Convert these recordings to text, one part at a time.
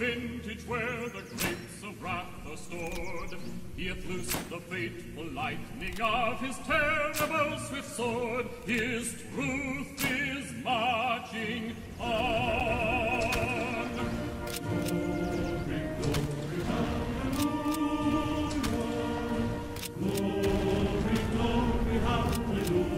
vintage where the grapes of wrath are stored, he hath loosed the fateful lightning of his terrible swift sword. His truth is marching on. Glory, glory, hallelujah. Glory, glory, hallelujah.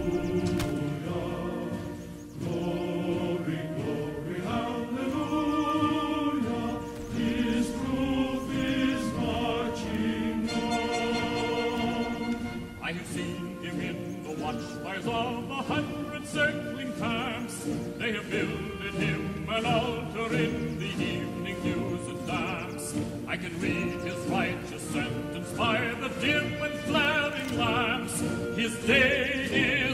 Of 100 circling camps, they have builded him an altar in the evening dews and lamps. I can read his righteous sentence by the dim and flaring lamps. His day is